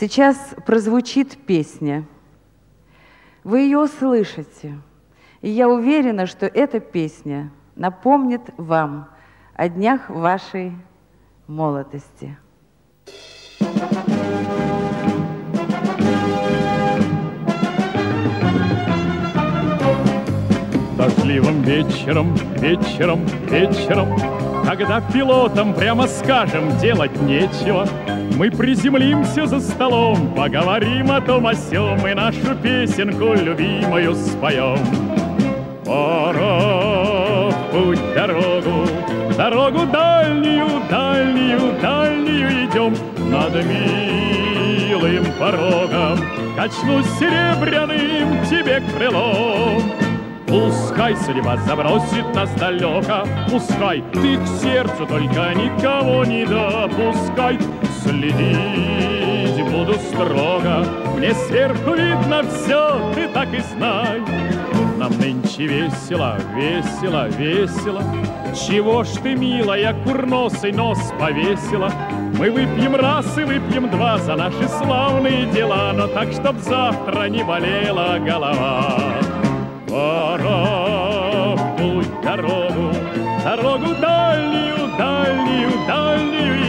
Сейчас прозвучит песня. Вы ее услышите. И я уверена, что эта песня напомнит вам о днях вашей молодости. Дождливым вечером, когда пилотам, прямо скажем, делать нечего, мы приземлимся за столом, поговорим о том о сём и нашу песенку любимую споем. Пора в путь дорогу дальнюю идем. Над милым порогом качнусь серебряным тебе крылом. Пускай судьба забросит нас далеко, пускай ты к сердцу только никого не допускай. Следить буду строго, мне сверху видно все, ты так и знай. Нам нынче весело. Чего ж ты, милая, курносый нос повесила? Мы выпьем раз и выпьем два за наши славные дела, но так, чтоб завтра не болела голова. Пора в путь дорогу дальнюю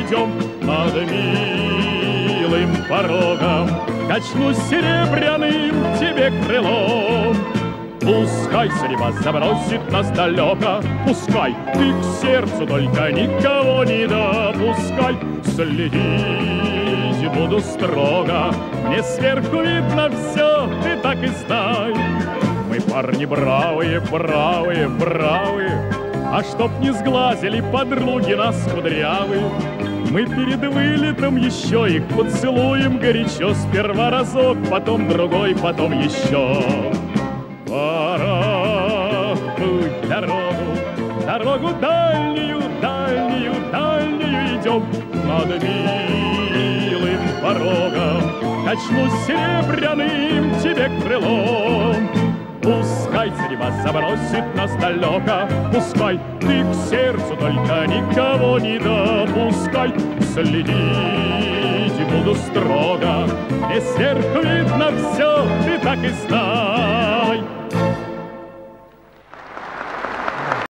идем. Над милым порогом качнусь серебряным тебе крылом. Пускай судьба забросит нас далеко, пускай ты к сердцу только никого не допускай. Следить буду строго, мне сверху видно все, ты так и знай. Мы, парни, бравые, а чтоб не сглазили подруги нас кудрявые, мы перед вылетом еще их поцелуем горячо. Сперва разок, потом другой, потом еще. Пора в путь дорогу дальнюю идем. Над милым порогом качнусь серебряным тебе крылом. Пускай судьба забросит нас далеко, пускай ты к сердцу только никого не допускай. Следить буду строго, и сверху видно все, ты так и знай.